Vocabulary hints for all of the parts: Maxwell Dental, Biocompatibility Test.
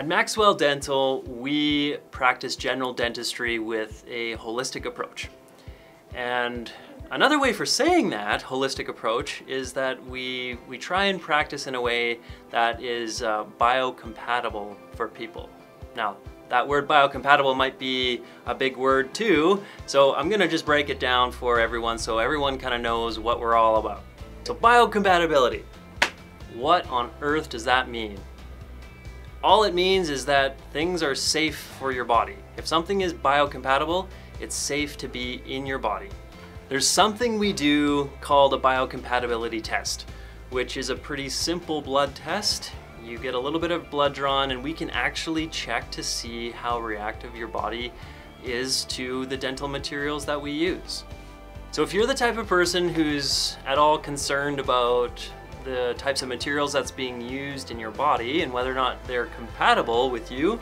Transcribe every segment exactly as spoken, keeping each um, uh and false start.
At Maxwell Dental, we practice general dentistry with a holistic approach. And another way for saying that holistic approach is that we, we try and practice in a way that is uh, biocompatible for people. Now, that word biocompatible might be a big word too, so I'm gonna just break it down for everyone so everyone kind of knows what we're all about. So biocompatibility, what on earth does that mean? All it means is that things are safe for your body. If something is biocompatible, it's safe to be in your body. There's something we do called a biocompatibility test, which is a pretty simple blood test. You get a little bit of blood drawn and we can actually check to see how reactive your body is to the dental materials that we use. So if you're the type of person who's at all concerned about the types of materials that's being used in your body and whether or not they're compatible with you,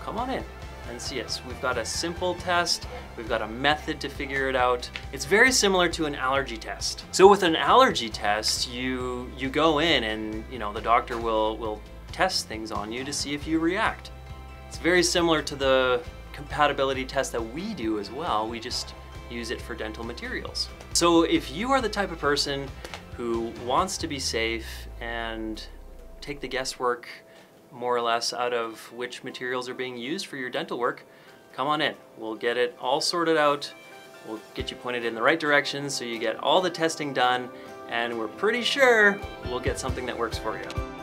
come on in and see us. We've got a simple test, we've got a method to figure it out. It's very similar to an allergy test. So with an allergy test, you you go in and you know the doctor will, will test things on you to see if you react. It's very similar to the compatibility test that we do as well, we just use it for dental materials. So if you are the type of person who wants to be safe and take the guesswork more or less out of which materials are being used for your dental work, come on in. We'll get it all sorted out. We'll get you pointed in the right direction so you get all the testing done, and we're pretty sure we'll get something that works for you.